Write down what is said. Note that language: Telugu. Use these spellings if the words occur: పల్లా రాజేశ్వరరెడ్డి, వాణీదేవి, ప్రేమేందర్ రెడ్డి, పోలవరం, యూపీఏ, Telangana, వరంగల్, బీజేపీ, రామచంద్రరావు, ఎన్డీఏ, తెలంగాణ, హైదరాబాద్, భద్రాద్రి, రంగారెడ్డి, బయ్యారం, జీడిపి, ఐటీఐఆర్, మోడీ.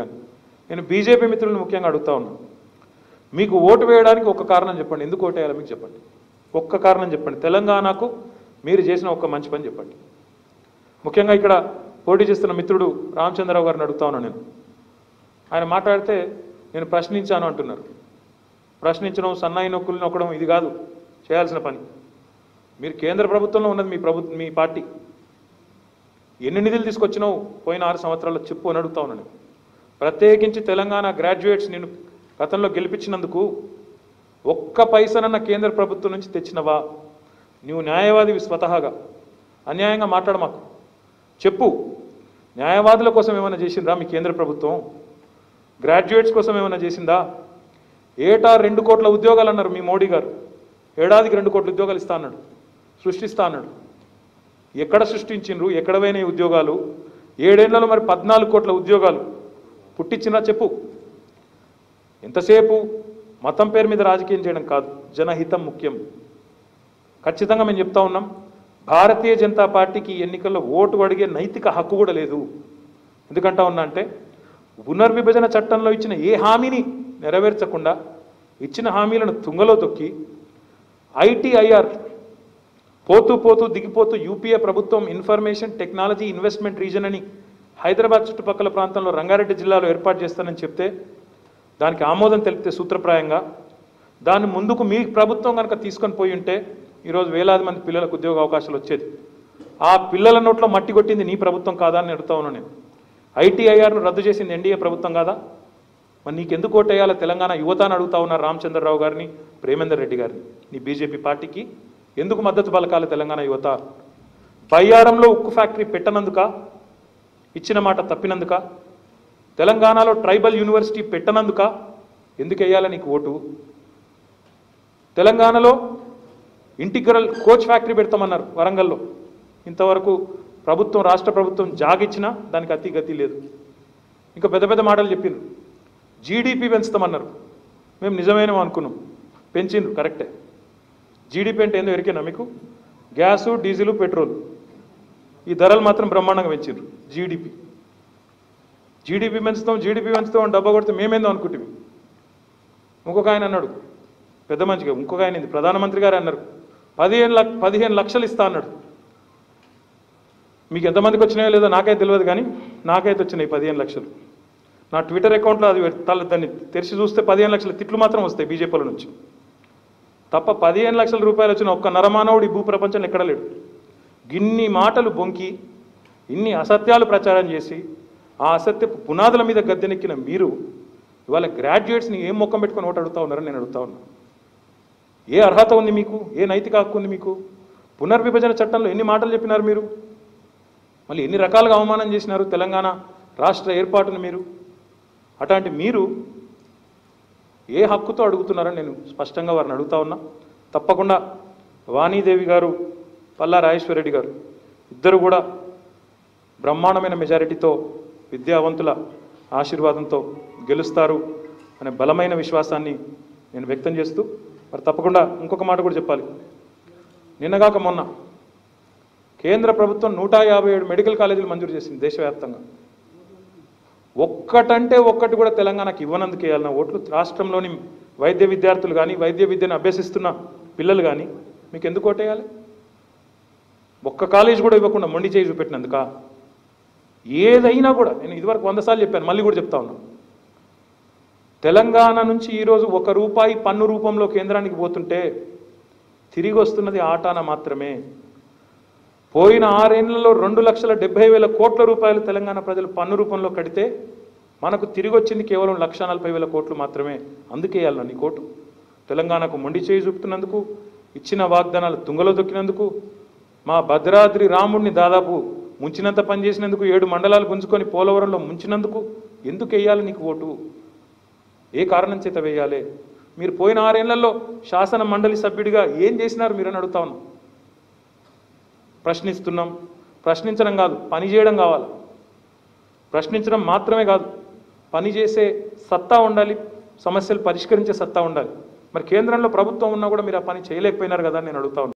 కానీ నేను బీజేపీ మిత్రులను ముఖ్యంగా అడుగుతా ఉన్నా, మీకు ఓటు వేయడానికి ఒక్క కారణం చెప్పండి, ఎందుకు ఓటు వేయాలి మీకు చెప్పండి, ఒక్క కారణం చెప్పండి, తెలంగాణకు మీరు చేసిన ఒక్క మంచి పని చెప్పండి. ముఖ్యంగా ఇక్కడ పోటీ చేస్తున్న మిత్రుడు రామచంద్రరావు గారిని అడుగుతా ఉన్నాను నేను. ఆయన మాట్లాడితే నేను ప్రశ్నించాను అంటున్నారు. ప్రశ్నించడం, సన్నాయి నొక్కులు నొక్కడం ఇది కాదు చేయాల్సిన పని. మీరు కేంద్ర ప్రభుత్వంలో ఉన్నది, మీ పార్టీ ఎన్ని నిధులు తీసుకొచ్చినావు పోయిన 6 సంవత్సరాల్లో చెప్పు అని అడుగుతా ఉన్నాను. ప్రత్యేకించి తెలంగాణ గ్రాడ్యుయేట్స్ నేను గతంలో గెలిపించినందుకు ఒక్క పైసనన్న కేంద్ర ప్రభుత్వం నుంచి తెచ్చినవా? నువ్వు న్యాయవాదివి, స్వతహాగా అన్యాయంగా మాట్లాడు, మాకు చెప్పు. న్యాయవాదుల కోసం ఏమైనా చేసిందా మీ కేంద్ర ప్రభుత్వం? గ్రాడ్యుయేట్స్ కోసం ఏమైనా చేసిందా? ఏటా 2 కోట్ల ఉద్యోగాలు అన్నారు మీ మోడీ గారు. ఏడాదికి 2 కోట్ల ఉద్యోగాలు ఇస్తా అన్నాడు, సృష్టిస్తా అన్నాడు. ఎక్కడ సృష్టించిండ్రు? ఎక్కడ పోయినాయి ఉద్యోగాలు? 7 ఏళ్లలో మరి 14 కోట్ల ఉద్యోగాలు పుట్టించినా చెప్పు. ఎంతసేపు మతం పేరు మీద రాజకీయం చేయడం కాదు, జనహితం ముఖ్యం. ఖచ్చితంగా మేము చెప్తా ఉన్నాం, భారతీయ జనతా పార్టీకి ఎన్నికల్లో ఓటు అడిగే నైతిక హక్కు కూడా లేదు. ఎందుకంటా ఉన్నా అంటే, పునర్విభజన చట్టంలో ఇచ్చిన ఏ హామీని నెరవేర్చకుండా ఇచ్చిన హామీలను తుంగలో తొక్కి ఐటీఐఆర్ పోతూ పోతూ దిగిపోతూ యూపీఏ ప్రభుత్వం ఇన్ఫర్మేషన్ టెక్నాలజీ ఇన్వెస్ట్మెంట్ రీజన్ అని హైదరాబాద్ చుట్టుపక్కల ప్రాంతంలో రంగారెడ్డి జిల్లాలో ఏర్పాటు చేస్తానని చెప్తే దానికి ఆమోదం తెలిపితే సూత్రప్రాయంగా దాన్ని ముందుకు మీ ప్రభుత్వం కనుక తీసుకొని పోయి ఉంటే ఈరోజు వేలాది మంది పిల్లలకు ఉద్యోగ అవకాశాలు వచ్చేది. ఆ పిల్లల నోట్లో మట్టి కొట్టింది నీ ప్రభుత్వం కాదా అని అడుగుతా ఉన్నాను నేను. ఐటీఐఆర్ను రద్దు చేసింది ఎన్డీఏ ప్రభుత్వం కాదా? మరి నీకెందుకు ఓటు వేయాలి తెలంగాణ యువత అని అడుగుతా ఉన్నారు రామచంద్రరావు గారిని, ప్రేమేందర్ రెడ్డి గారిని. నీ బీజేపీ పార్టీకి ఎందుకు మద్దతు పలకాలి తెలంగాణ యువత? బయ్యారంలో ఉక్కు ఫ్యాక్టరీ పెట్టనందుక? ఇచ్చిన మాట తప్పినందుక? తెలంగాణలో ట్రైబల్ యూనివర్సిటీ పెట్టనందుక? ఎందుకు వేయాలి నీకు ఓటు? తెలంగాణలో ఇంటిగ్రల్ కోచ్ ఫ్యాక్టరీ పెడతామన్నారు వరంగల్లో. ఇంతవరకు ప్రభుత్వం, రాష్ట్ర ప్రభుత్వం జాగిచ్చినా దానికి అతి గతి లేదు. ఇంకా పెద్ద పెద్ద మాటలు చెప్పిండ్రు. జీడిపి పెంచుతామన్నారు, మేము నిజమేనేమో అనుకున్నాం, పెంచిండ్రు కరెక్టే. జీడిపి అంటే ఏందో ఎరికేనా మీకు? గ్యాసు, డీజిలు, పెట్రోల్ ఈ ధరలు మాత్రం బ్రహ్మాండంగా పెంచిండ్రు. జీడిపి పెంచుతాం అని డబ్బా కొడితే మేమేందో అనుకుంటుంది. ఇంకొక ఆయన అన్నాడు పెద్ద మంచిగా, ఇంకొక ఆయన ఇది ప్రధానమంత్రి గారు అన్నారు 15 లక్షలు ఇస్తా అన్నాడు. మీకు ఎంతమందికి వచ్చినాయో లేదో నాకైతే తెలియదు, కానీ నాకైతే వచ్చినాయి 15 లక్షలు. నా ట్విట్టర్ అకౌంట్లో అది దాన్ని తెరిచి చూస్తే 15 లక్షల తిట్లు మాత్రం వస్తాయి బీజేపీల నుంచి తప్ప. 15 లక్షల రూపాయలు వచ్చిన ఒక్క నరమానవుడు ఈ భూ ప్రపంచంలో ఎక్కడ లేడు. ఇన్ని మాటలు బొంకి, ఇన్ని అసత్యాలు ప్రచారం చేసి, ఆ అసత్య పునాదుల మీద గద్దెనెక్కిన మీరు ఇవాళ గ్రాడ్యుయేట్స్ని ఏం మొక్కం పెట్టుకొని ఓటు అడుగుతా ఉన్నారని నేను అడుగుతా ఉన్నా. ఏ అర్హత ఉంది మీకు? ఏ నైతిక హక్కు ఉంది మీకు? పునర్విభజన చట్టంలో ఎన్ని మాటలు చెప్పినారు మీరు? మళ్ళీ ఎన్ని రకాలుగా అవమానం చేసినారు తెలంగాణ రాష్ట్ర ఏర్పాటును మీరు? అట్లాంటి మీరు ఏ హక్కుతో అడుగుతున్నారని నేను స్పష్టంగా వారిని అడుగుతా ఉన్నా. తప్పకుండా వాణీదేవి గారు, పల్లా రాజేశ్వరరెడ్డి గారు ఇద్దరు కూడా బ్రహ్మాండమైన మెజారిటీతో విద్యావంతుల ఆశీర్వాదంతో గెలుస్తారు అనే బలమైన విశ్వాసాన్ని నేను వ్యక్తం చేస్తూ, మరి తప్పకుండా ఇంకొక మాట కూడా చెప్పాలి. నిన్నగాక మొన్న కేంద్ర ప్రభుత్వం 157 మెడికల్ కాలేజీలు మంజూరు చేసింది దేశవ్యాప్తంగా. ఒక్కటంటే ఒక్కటి కూడా తెలంగాణకు ఇవ్వనందుకు వేయాలన్న ఓట్లు రాష్ట్రంలోని వైద్య విద్యార్థులు కానీ, వైద్య విద్యను అభ్యసిస్తున్న పిల్లలు కానీ మీకు ఎందుకు ఓటు వేయాలి? ఒక్క కాలేజ్ కూడా ఇవ్వకుండా మొండి చేయి చూపెట్టినందుక? ఏదైనా కూడా నేను ఇదివరకు 100 సార్లు చెప్పాను, మళ్ళీ కూడా చెప్తా ఉన్నాను, తెలంగాణ నుంచి ఈరోజు 1 రూపాయి పన్ను రూపంలో కేంద్రానికి పోతుంటే తిరిగి వస్తున్నది ఆటాన మాత్రమే. పోయిన 6 ఏళ్లలో 2,70,000 కోట్ల రూపాయలు తెలంగాణ ప్రజలు పన్ను రూపంలో కడితే మనకు తిరిగి వచ్చింది కేవలం 1,40,000 కోట్లు మాత్రమే. అందుకే అలా నీ కోటు తెలంగాణకు మొండి చేయి చూపుతున్నందుకు, ఇచ్చిన వాగ్దానాలు తుంగలో దొక్కినందుకు, మా భద్రాద్రి రాముడిని దాదాపు ముంచినంత పనిచేసినందుకు, 7 మండలాలు గుంజుకొని పోలవరంలో ముంచినందుకు ఎందుకు వేయాలి నీకు ఓటు? ఏ కారణం చేత వేయాలి? మీరు పోయిన 6 ఏళ్లలో శాసన మండలి సభ్యుడిగా ఏం చేసినారు మీరు అని అడుగుతా ఉన్నాం. ప్రశ్నిస్తున్నాం. ప్రశ్నించడం కాదు, పని చేయడం కావాలి. ప్రశ్నించడం మాత్రమే కాదు, పని చేసే సత్తా ఉండాలి, సమస్యలు పరిష్కరించే సత్తా ఉండాలి. మరి కేంద్రంలో ప్రభుత్వం ఉన్నా కూడా మీరు ఆ పని చేయలేకపోయినారు కదా నేను అడుగుతా ఉన్నాను.